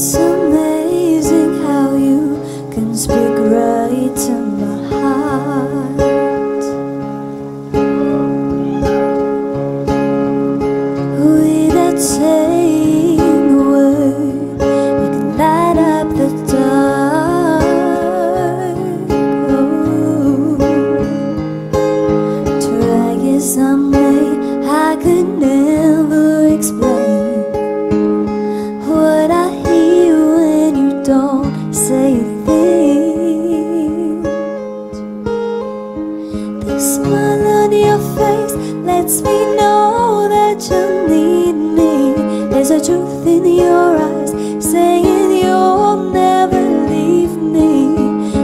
It's amazing how you can speak right to my heart. Without saying a word, you can light up the dark. Oh, try it someday. I could never explain me know that you need me. There's a truth in your eyes saying you'll never leave me.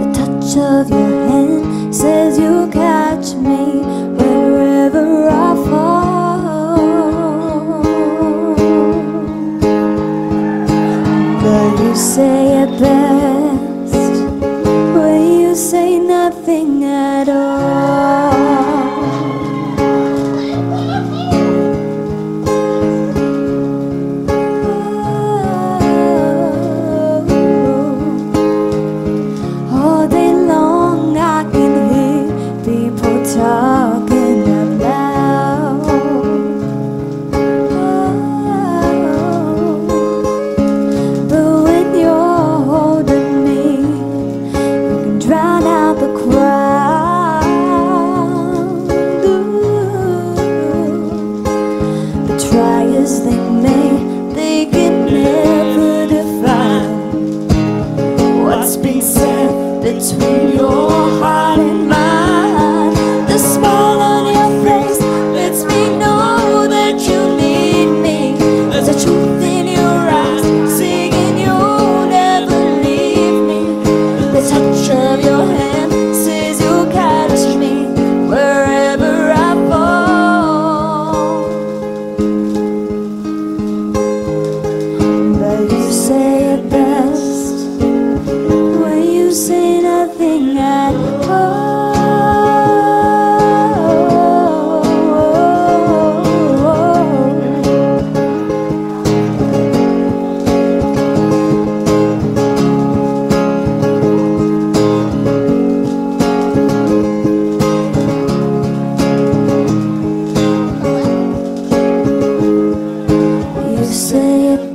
The touch of your hand says you'll catch me wherever I fall. But you say it best when you say nothing at all. Talking out loud, oh, but when you're holding me, you can drown out the crowd. Ooh. But try as they may, they can never define what's been said between your